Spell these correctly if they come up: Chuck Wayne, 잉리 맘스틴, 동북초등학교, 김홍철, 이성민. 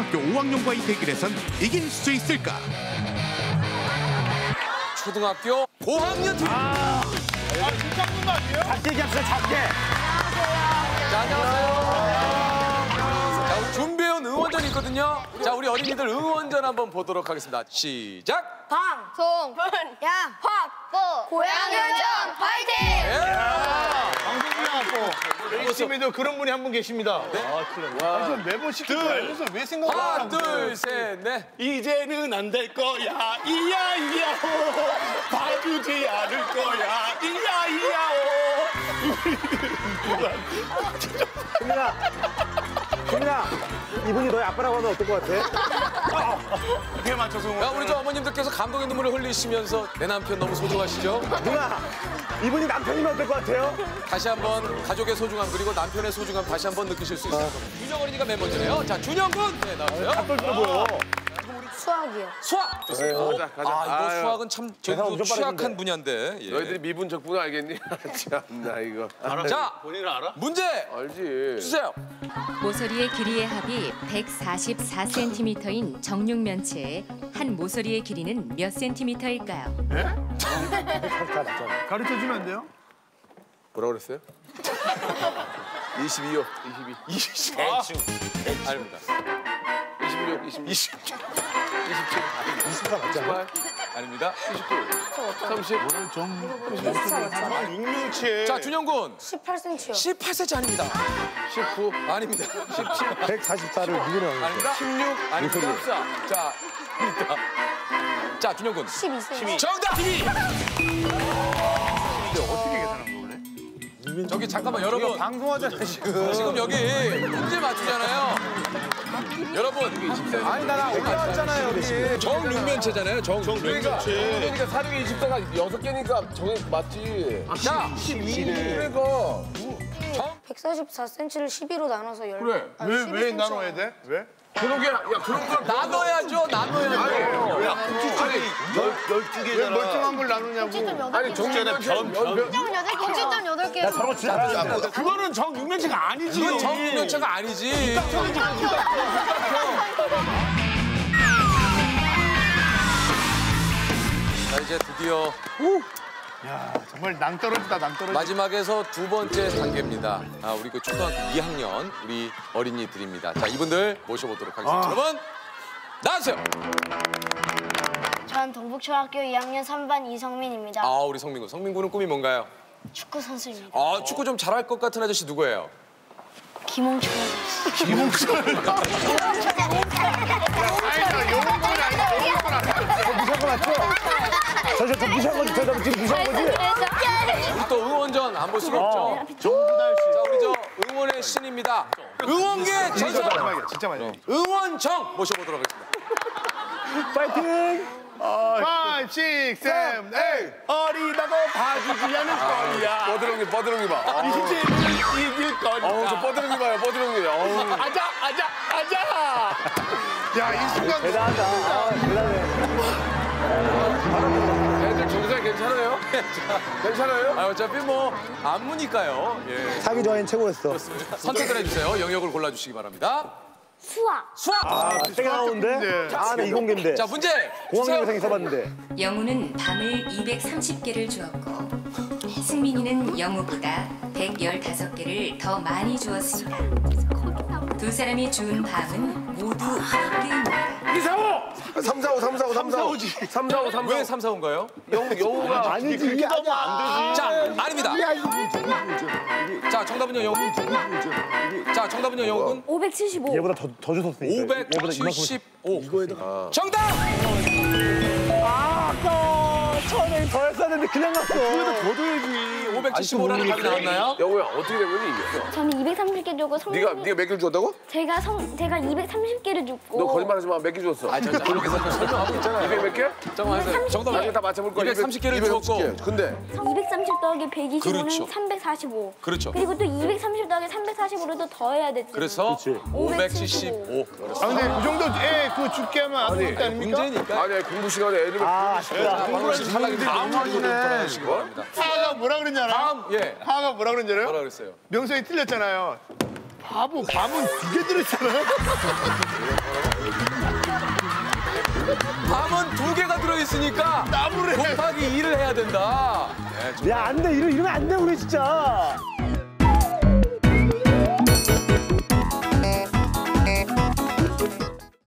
동북초등학교 5학년과의 대결에선 이길 수 있을까? 초등학교 5학년 팀! 아 진짜 무슨 말이에요? 작게 얘기합시다, 작게! 자, 안녕하세요. 자, 우리 준비해온 응원전이 있거든요. 자, 우리 어린이들 응원전 한번 보도록 하겠습니다. 시작! 방, 송, 분, 양, 확, 보! 고양현정 파이팅! 팀에도 그런 분이 한 분 계십니다. 네? 아, 그래. 와. 아, 매번 시키면서 왜 생각을 하나, 둘, 셋, 넷. 이제는 안 될 거야. 이야, 이야호. 봐주지 않을 거야. 이야, 이야호. 금민아. 금민아. 이분이 너의 아빠라고 하면 어떨 것 같아? 어떻게 맞춰서. 야, 우리 저 어머님들께서 감동의 눈물을 흘리시면서 내 남편 너무 소중하시죠? 누나. 이분이 남편이면 어떨 것 같아요? 다시 한번 가족의 소중함 그리고 남편의 소중함 다시 한번 느끼실 수 있어요. 준영 어린이가 멤버지네요. 자, 준영 군! 네, 나오세요. 아, 떨려 보여. 수학이요. 수학! 좋습니다. 가자, 가자. 아, 이거 아유. 수학은 참 저도 취약한 분야인데. 예. 너희들이 미분 적분을 알겠니? 참나 이거. 알아. 자, 본인은 알아? 문제! 알지. 주세요. 모서리의 길이의 합이 144cm인 정육면체의 한 모서리의 길이는 몇 cm일까요? 예? 가르쳐주면 안 돼요? 뭐라 그랬어요? 22요. 22. 20. 대충. 대충. 아닙니다. 26, 26. 27. 24 맞잖아요. 아닙니다. 29. 30. 오늘 좀... 6년치에. 자, 준영군. 18cm요. 18cm 아닙니다. 19. 아닙니다. 17. 144를 누구냐. 아닙니다. 16. 아닙니다. 14. 자, 있다. 자, 준영군. 12cm. 정답! 12! 저기 잠깐만 여러분 방송하잖아요 지금. 지금 여기 문제 맞추잖아요. 여러분 아니 나 올라왔잖아요 여기. 정육면체잖아요. 정육면체. 그러니까 4,6이 24가 6개니까 정해 맞지. 자 12를 그러니까 144cm를 12로 나눠서 열. 그래 왜 나눠야 돼? 왜? 그러게 야 그런 걸 나눠야죠. 나눠야죠. 야 아니 12개잖아. 왜 멀쩡한 걸 나누냐고. 아니 정전에 나 저런 거 진짜 안 그거는 정육면체가 아니지. 그건 정육면체가 아니지. 자 이제 드디어 야 정말 낭떨어지다 낭떨어지. 마지막에서 두 번째 단계입니다. 아 우리 그 초등학교 2학년 우리 어린이들입니다. 자 이분들 모셔보도록 하겠습니다. 여러분 나와주세요. 전 동북초등학교 2학년 3반 이성민입니다. 아 우리 성민군. 성민군은 꿈이 뭔가요? 축구 선수입니다. 아, 축구 좀 잘할 것 같은 아저씨 누구예요? 김홍철. 김홍철. 저 무시한 거지? 저 지금 무시한 거지? 또 응원전 안 볼 수가 없죠? 자, 우리 저 응원의 신입니다. 응원계 전설. 진짜 많이. 응원정 모셔보도록 하겠습니다. 파이팅! 5, 6, 7, 8 어리다고 봐주지 않을 거야. 뻐드렁이 봐. 이길 거야. 어우 저 뻐드렁이 봐요, 뻐드렁이. 아자, 아자, 아자. 야, 이 순간 대단하다. 대단해. 애들 정상 괜찮아요? 괜찮아요? 아, 어차피 뭐 안 무니까요. 예. 사기 좋아하는 최고였어. 선택을 해주세요. 영역을 골라주시기 바랍니다. 수학! 수학! 아, 생각나는데? 아, 나 이공계인데. 자, 문제! 공학영상에서 봤는데. 영우는 밤을 230개를 주었고 승민이는 영우보다 115개를 더 많이 주었습니다. 두 사람이 주운 밤은 모두 100개입니다. 245! 345, 345, 345지. 345, 345. 왜 345인가요? 영우가 아니지, 그게 너무 안 되지. 자, 아닙니다. 자, 정답은요, 영우. 자, 정답은요, 영우군. 575. 얘보다 더 주셨으니까. 575. 이거에다가. 정답! 아, 아까워. 처음에 더 했어야 되는데 그냥 갔어. 그래도 더 줘야지. 575라는 답이 나왔나요? 영우야, 어떻게 된 거니, 이게? 저는 230개 주고 성민이. 네가 몇 개를 주었다고? 제가 230개를 줬고. 너 거짓말하지 마. 몇 개 줬어? 아니, 잠깐. 그렇게 설명하고 있잖아. 200 몇 개? 잠깐만. 정답 몇 개 다 맞춰볼 거야. 230개를 줬고. 근데 230 더하기 125는 그렇죠. 345. 그렇죠. 그리고 또 230 더하기 345로도 더해야 되지. 그래서 575. 아 근데 이 정도 애 그 죽게 하면 안 되는 거 아닙니까? 문제니까. 아니 공부 시간에 애들 공부를 잘하는데 다음 문제는 하하가 뭐라 그랬냐나요? 하하가 뭐라 그랬냐나요? 뭐라 그랬어요? 명성이 틀렸잖아요. 바보, 밤은 두 개 들었잖아. 밤은 두 개가 들어있으니까 곱하기 2를 해야 된다. 네, 야, 안 돼. 이러면 안 돼, 우리 진짜.